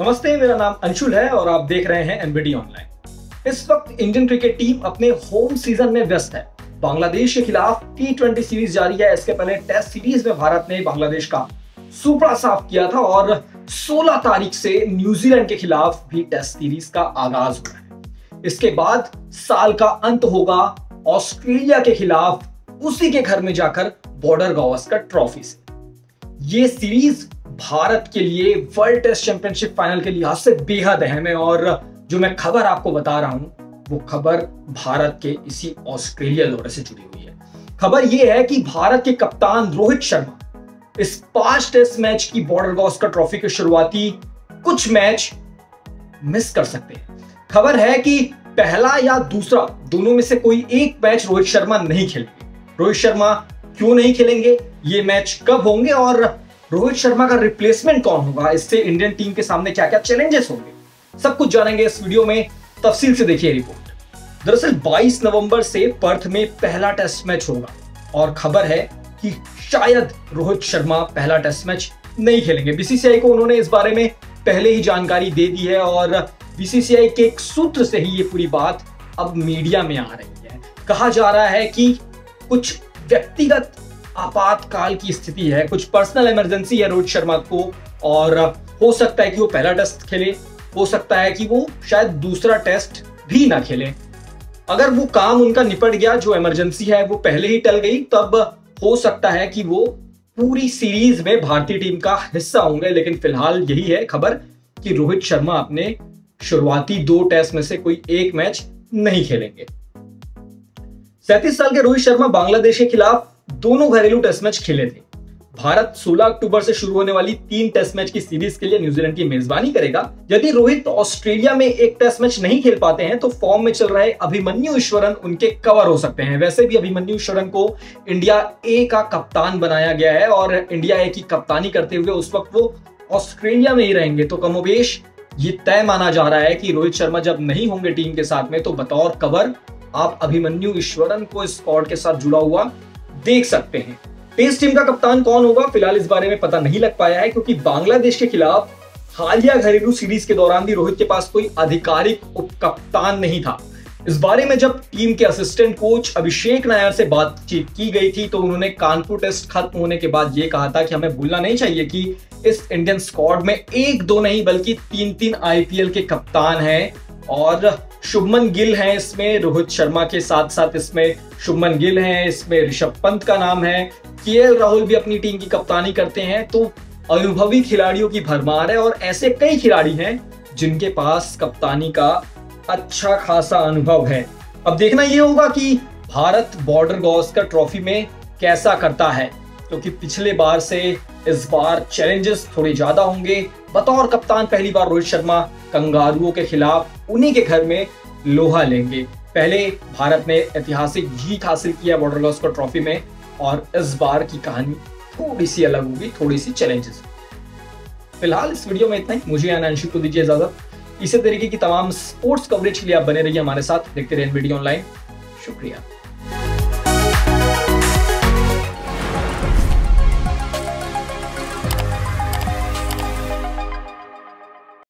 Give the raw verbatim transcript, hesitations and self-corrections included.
नमस्ते, मेरा नाम अंशुल है और आप देख रहे हैं एमबीडी ऑनलाइन। इस वक्त इंडियन क्रिकेट टीम अपने होम सीजन में व्यस्त है। बांग्लादेश के खिलाफ टी ट्वेंटी सीरीज जारी है। इसके पहले टेस्ट सीरीज में भारत ने बांग्लादेश का सुपड़ा साफ किया था और सोलह तारीख से न्यूजीलैंड के खिलाफ भी टेस्ट सीरीज का आगाज हुआ है। इसके बाद साल का अंत होगा ऑस्ट्रेलिया के खिलाफ, उसी के घर में जाकर बॉर्डर गावस्कर ट्रॉफी से। ये सीरीज भारत के लिए वर्ल्ड टेस्ट चैंपियनशिप फाइनल के लिहाज से बेहद अहम है और जो मैं खबर आपको बता रहा हूं वो खबर भारत के इसी ऑस्ट्रेलिया दौरे से जुड़ी हुई है। खबर यह है कि भारत के कप्तान रोहित शर्मा इस पांच टेस्ट मैच की बॉर्डर गावस्कर ट्रॉफी के शुरुआती कुछ मैच मिस कर सकते हैं। खबर है कि पहला या दूसरा दोनों में से कोई एक मैच रोहित शर्मा नहीं खेलेंगे। रोहित शर्मा क्यों नहीं खेलेंगे, ये मैच कब होंगे और रोहित शर्मा का रिप्लेसमेंट कौन होगा, इससे इंडियन टीम के सामने क्या क्या चैलेंजेस होंगे, सब कुछ जानेंगे इस वीडियो में। तफसील से देखिए रिपोर्ट। दरअसल बाईस नवंबर से पर्थ में पहला टेस्ट मैच होगा और खबर है कि शायद रोहित शर्मा पहला टेस्ट मैच नहीं खेलेंगे। बीसीसीआई को उन्होंने इस बारे में पहले ही जानकारी दे दी है और बीसीसीआई के एक सूत्र से ही ये पूरी बात अब मीडिया में आ रही है। कहा जा रहा है कि कुछ व्यक्तिगत आपातकाल की स्थिति है, कुछ पर्सनल इमरजेंसी है रोहित शर्मा को और हो सकता है कि वो पहला टेस्ट खेले, हो सकता है कि वो शायद दूसरा टेस्ट भी ना खेले। अगर वो काम उनका निपट गया, जो इमरजेंसी है वो पहले ही टल गई, तब हो सकता है कि वो पूरी सीरीज में भारतीय टीम का हिस्सा होंगे। लेकिन फिलहाल यही है खबर कि रोहित शर्मा अपने शुरुआती दो टेस्ट में से कोई एक मैच नहीं खेलेंगे। सैंतीस साल के रोहित शर्मा बांग्लादेश के खिलाफ दोनों घरेलू टेस्ट मैच खेले थे। भारत सोलह अक्टूबर से शुरू होने वाली तीन टेस्ट मैच की सीरीज के लिए न्यूजीलैंड की मेजबानी करेगा। यदि रोहित ऑस्ट्रेलिया में एक टेस्ट मैच नहीं खेल पाते हैं तो फॉर्म में चल रहे अभिमन्यु ईश्वरन उनके कवर हो सकते हैं। वैसे भी अभिमन्यु ईश्वरन को इंडिया ए का कप्तान बनाया गया है और इंडिया ए की कप्तानी करते हुए उस वक्त वो ऑस्ट्रेलिया में ही रहेंगे। तो कमोबेश ये तय माना जा रहा है कि रोहित शर्मा जब नहीं होंगे टीम के साथ में तो बतौर कवर आप अभिमन्यु ईश्वरन को स्क्वाड के साथ जुड़ा हुआ देख सकते हैं। टेस्ट टीम का कप्तान कौन होगा फिलहाल इस बारे में पता नहीं लग पाया है, क्योंकि बांग्लादेश के खिलाफ हालिया घरेलू सीरीज के दौरान भी रोहित के पास कोई आधिकारिक उपकप्तान नहीं था। इस बारे में जब टीम के असिस्टेंट कोच अभिषेक नायर से बातचीत की गई थी तो उन्होंने कानपुर टेस्ट खत्म होने के बाद यह कहा था कि हमें भूलना नहीं चाहिए कि इस इंडियन स्क्वाड में एक दो नहीं बल्कि तीन तीन आईपीएल के कप्तान हैं और शुभमन गिल हैं इसमें, रोहित शर्मा के साथ साथ इसमें शुभमन गिल हैं, इसमें ऋषभ पंत का नाम है, केएल राहुल भी अपनी टीम की कप्तानी करते हैं। तो अनुभवी खिलाड़ियों की भरमार है और ऐसे कई खिलाड़ी हैं जिनके पास कप्तानी का अच्छा खासा अनुभव है। अब देखना ये होगा कि भारत बॉर्डर गावस्कर ट्रॉफी में कैसा करता है, क्योंकि तो पिछले बार से इस बार चैलेंजेस थोड़े ज्यादा होंगे। बतौर कप्तान पहली बार रोहित शर्मा कंगारुओं के खिलाफ उन्हीं के घर में लोहा लेंगे। पहले भारत ने ऐतिहासिक जीत हासिल किया बॉर्डर गावस्कर ट्रॉफी में और इस बार की कहानी थोड़ी सी अलग होगी, थोड़ी सी चैलेंजेस। फिलहाल इस वीडियो में इतना ही। मुझे आनंद को दीजिए इजाजत। इसी तरीके की तमाम स्पोर्ट्स कवरेज के लिए आप बने रहिए हमारे साथ, देखते रहिए एनबीडी ऑनलाइन। शुक्रिया।